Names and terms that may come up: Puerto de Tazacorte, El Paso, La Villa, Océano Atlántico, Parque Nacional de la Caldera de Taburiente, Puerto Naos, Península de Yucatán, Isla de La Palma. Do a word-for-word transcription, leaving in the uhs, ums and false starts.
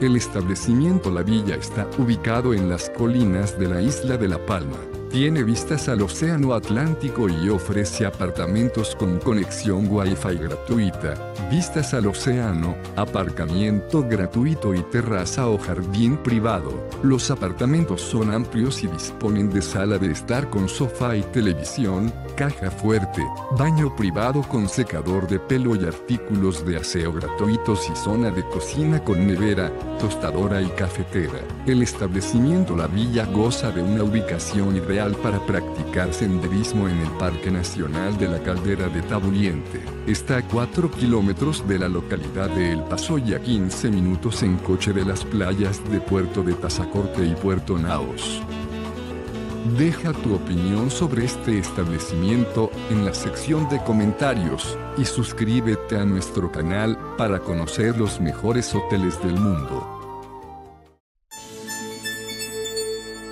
El establecimiento La Villa está ubicado en las colinas de la Isla de La Palma, tiene vistas al Océano Atlántico y ofrece apartamentos con conexión Wi-Fi gratuita, vistas al océano, aparcamiento gratuito y terraza o jardín privado. Los apartamentos son amplios y disponen de sala de estar con sofá y televisión, caja fuerte, baño privado con secador de pelo y artículos de aseo gratuitos y zona de cocina con nevera, tostadora y cafetera. El establecimiento La Villa goza de una ubicación ideal para practicar senderismo en el Parque Nacional de la Caldera de Taburiente. Está a cuatro kilómetros de la localidad de El Paso y a quince minutos en coche de las playas de Puerto de Tazacorte y Puerto Naos. Deja tu opinión sobre este establecimiento en la sección de comentarios y suscríbete a nuestro canal para conocer los mejores hoteles del mundo.